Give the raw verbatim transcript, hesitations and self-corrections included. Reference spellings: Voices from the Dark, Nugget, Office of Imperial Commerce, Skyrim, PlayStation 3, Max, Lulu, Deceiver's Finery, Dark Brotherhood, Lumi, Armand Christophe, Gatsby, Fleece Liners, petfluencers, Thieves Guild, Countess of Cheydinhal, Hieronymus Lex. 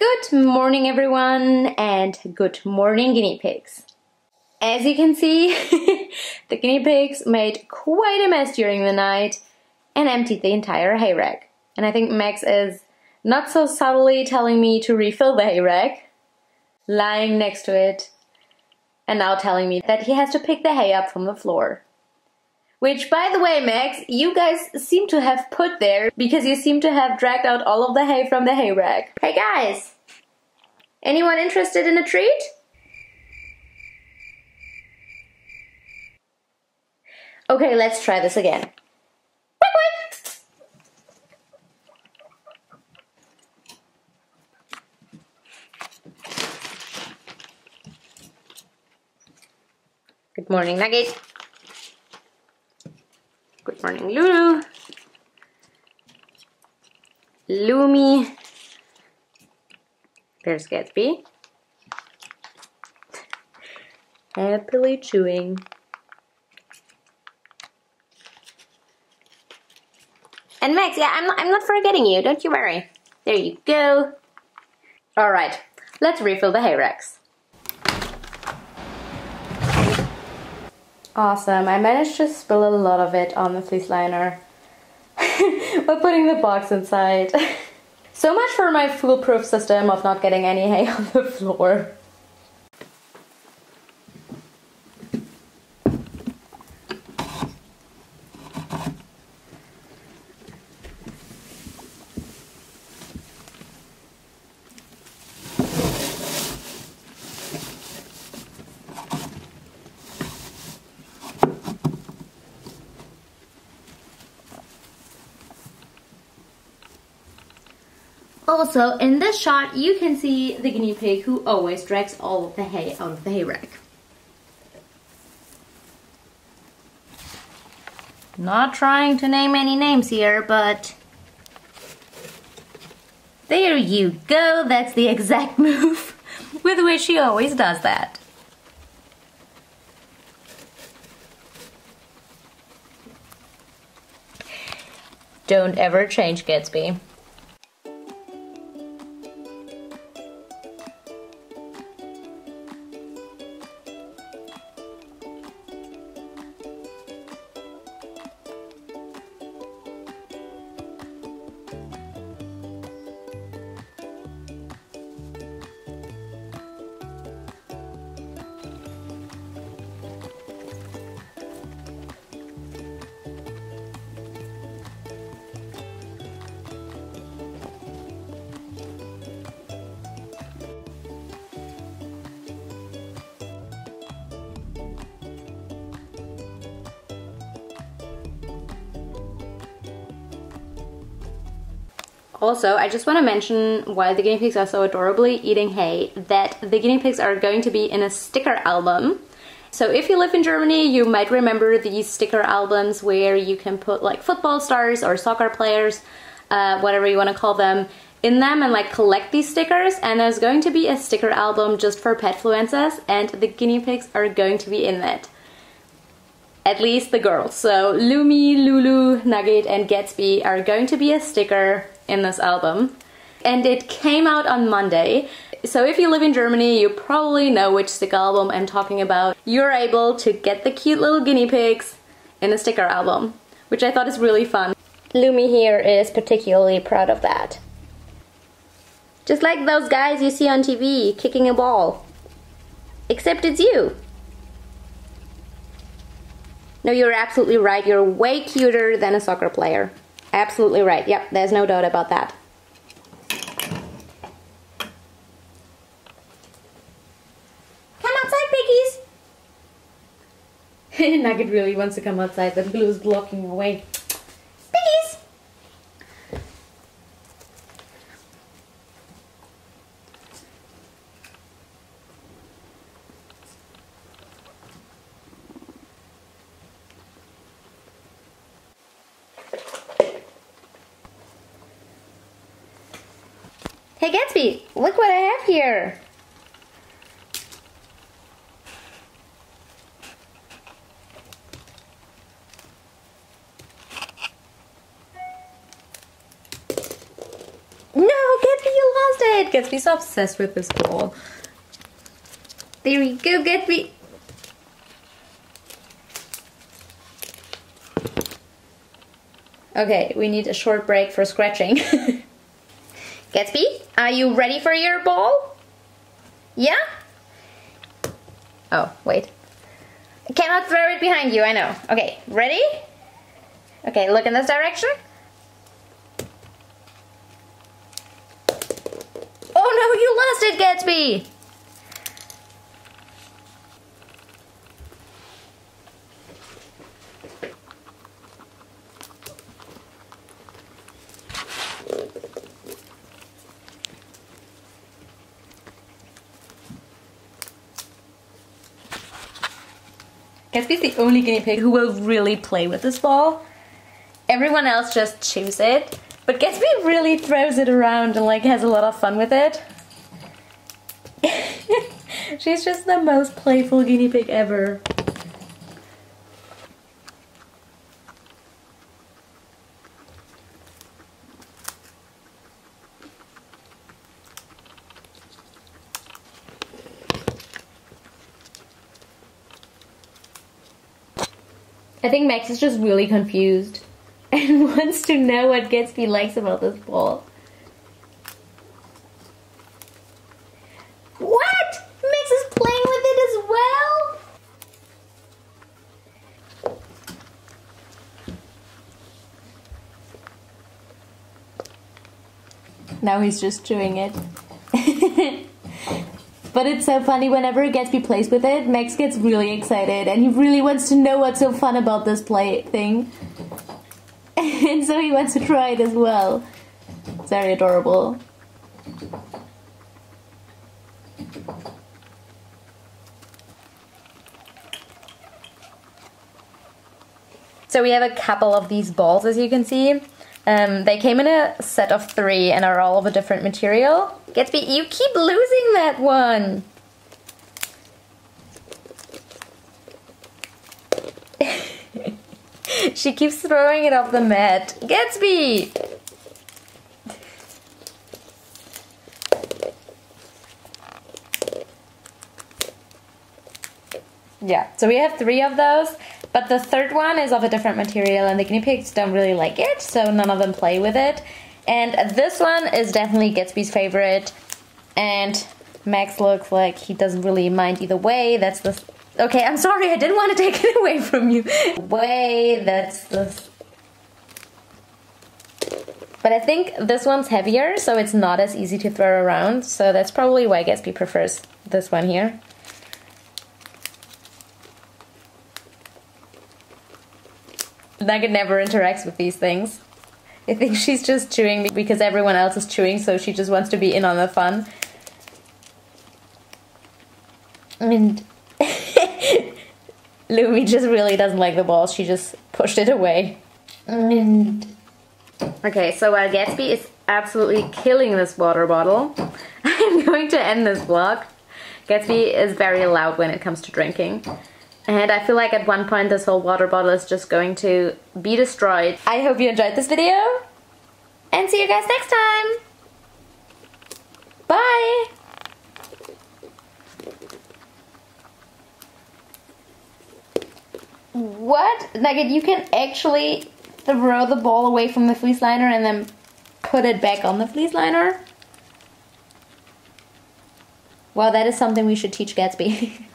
Good morning everyone, and good morning guinea pigs. As you can see, the guinea pigs made quite a mess during the night and emptied the entire hay rack. And I think Max is not so subtly telling me to refill the hay rack, lying next to it, and now telling me that he has to pick the hay up from the floor. Which, by the way, Max, you guys seem to have put there because you seem to have dragged out all of the hay from the hay rack. Hey guys! Anyone interested in a treat? Okay, let's try this again. Good morning, Nugget. Good morning, Lulu, Lumi, there's Gatsby, happily chewing. And Max, yeah, I'm not, I'm not forgetting you, don't you worry. There you go. All right, let's refill the hay racks. Awesome, I managed to spill a lot of it on the fleece liner while putting the box inside. So much for my foolproof system of not getting any hay on the floor. Also, in this shot, you can see the guinea pig who always drags all of the hay out of the hay rack. Not trying to name any names here, but... there you go, that's the exact move with which she always does that. Don't ever change, Gatsby. Also, I just want to mention, while the guinea pigs are so adorably eating hay, that the guinea pigs are going to be in a sticker album. So if you live in Germany, you might remember these sticker albums where you can put like football stars or soccer players, uh, whatever you want to call them, in them and like collect these stickers. And there's going to be a sticker album just for petfluencers, and the guinea pigs are going to be in that. At least the girls. So Lumi, Lulu, Nugget and Gatsby are going to be a sticker in this album. And it came out on Monday. So if you live in Germany, you probably know which sticker album I'm talking about. You're able to get the cute little guinea pigs in a sticker album, which I thought is really fun. Lumi here is particularly proud of that. Just like those guys you see on T V kicking a ball. Except it's you. No, you're absolutely right. You're way cuter than a soccer player. Absolutely right. Yep, there's no doubt about that. Come outside, piggies! Nugget really wants to come outside, but Blue is blocking her way. Piggies! Hey Gatsby, look what I have here! No, Gatsby, you lost it! at Gatsby, so obsessed with this ball. There we go, Gatsby. Okay, we need a short break for scratching. Gatsby, are you ready for your ball? Yeah? Oh, wait. I cannot throw it behind you, I know. Okay, ready? Okay, look in this direction. Oh no, you lost it, Gatsby! Gatsby's the only guinea pig who will really play with this ball. Everyone else just chews it, but Gatsby really throws it around and like has a lot of fun with it. She's just the most playful guinea pig ever. I think Max is just really confused and wants to know what Gatsby likes about this ball. What? Max is playing with it as well? Now he's just chewing it. But it's so funny, whenever Gatsby plays with it, Max gets really excited and he really wants to know what's so fun about this play thing. And so he wants to try it as well. It's very adorable. So we have a couple of these balls, as you can see. Um, they came in a set of three and are all of a different material. Gatsby, you keep losing that one! She keeps throwing it off the mat. Gatsby! Yeah, so we have three of those. But the third one is of a different material and the guinea pigs don't really like it, so none of them play with it. And this one is definitely Gatsby's favorite, and Max looks like he doesn't really mind either way. That's the... Okay, I'm sorry, I didn't want to take it away from you. Way, that's the... But I think this one's heavier, so it's not as easy to throw around, so that's probably why Gatsby prefers this one here. Nugget never interacts with these things. I think she's just chewing because everyone else is chewing, so she just wants to be in on the fun. And Lumi just really doesn't like the ball, she just pushed it away. And okay, so while Gatsby is absolutely killing this water bottle, I'm going to end this vlog. Gatsby is very loud when it comes to drinking. And I feel like at one point this whole water bottle is just going to be destroyed. I hope you enjoyed this video, and see you guys next time! Bye! What? Nugget, you can actually throw the ball away from the fleece liner and then put it back on the fleece liner? Well, that is something we should teach Gatsby.